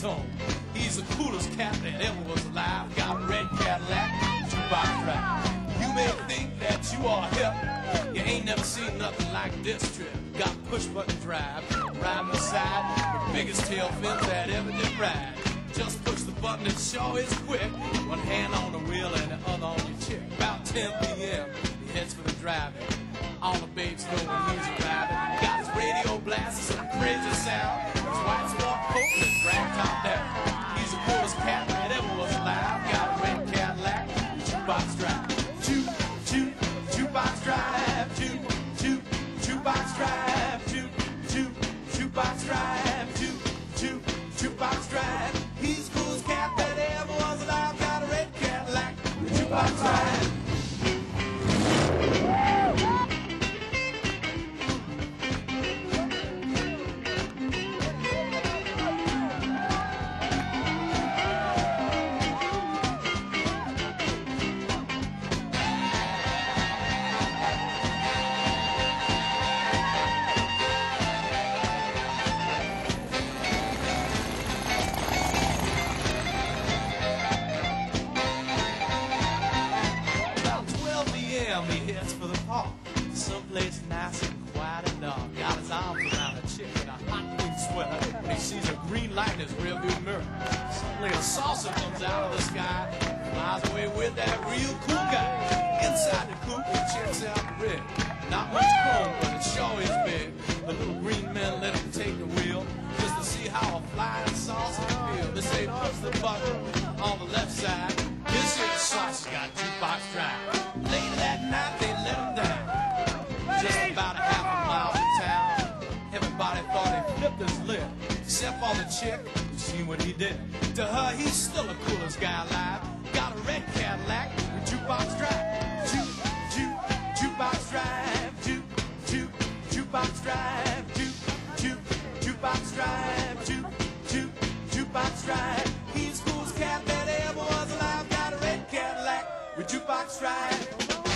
baritone. He's the coolest cat that ever was alive. Got a red Cadillac, jukebox rap. You may think that you are hip. You ain't never seen nothing like this trip. Got push-button drive, riding the side. The biggest tail fins that ever did ride. Just push the button, it sure is quick. One hand on the wheel and the other on your chick. About 10 p.m., he heads for the driving. All the babes know when he's arriving. Got his radio blasting some crazy sound. His white sport coat and his rag top down. He's the coolest cat that ever was alive. Got a red Cadillac, jukebox drive. Choo, choo, jukebox drive. Choo, choo, jukebox drive. Choo, choo, jukebox drive. Choo, choo, jukebox drive. He's the coolest cat that ever was alive. Got a red Cadillac, jukebox drive. He heads for the park, someplace nice and quiet and dark. Got his arms around a chick in a hot pink sweater. He sees a green light in his rearview mirror. Suddenly a saucer comes out of the sky, flies away with that real cool guy. Inside the coupe, he checks out the rig. Not much chrome, but it sure is big. The little green man let him take the wheel just to see how a flying saucer feels. They say push the button on the left side. This is the saucer got jukebox drive. Late that night they let him down. Just about a half a mile from town, everybody thought he flipped his lip, except for the chick. You see what he did. To her, he's still the coolest guy alive. Got a red Cadillac with jukebox drive. Juke, juke, jukebox drive. Juke, juke, jukebox drive. Juke, juke, jukebox drive. Juke, juke, jukebox drive. He's the coolest cat that ever was alive. Got a red Cadillac with jukebox drive.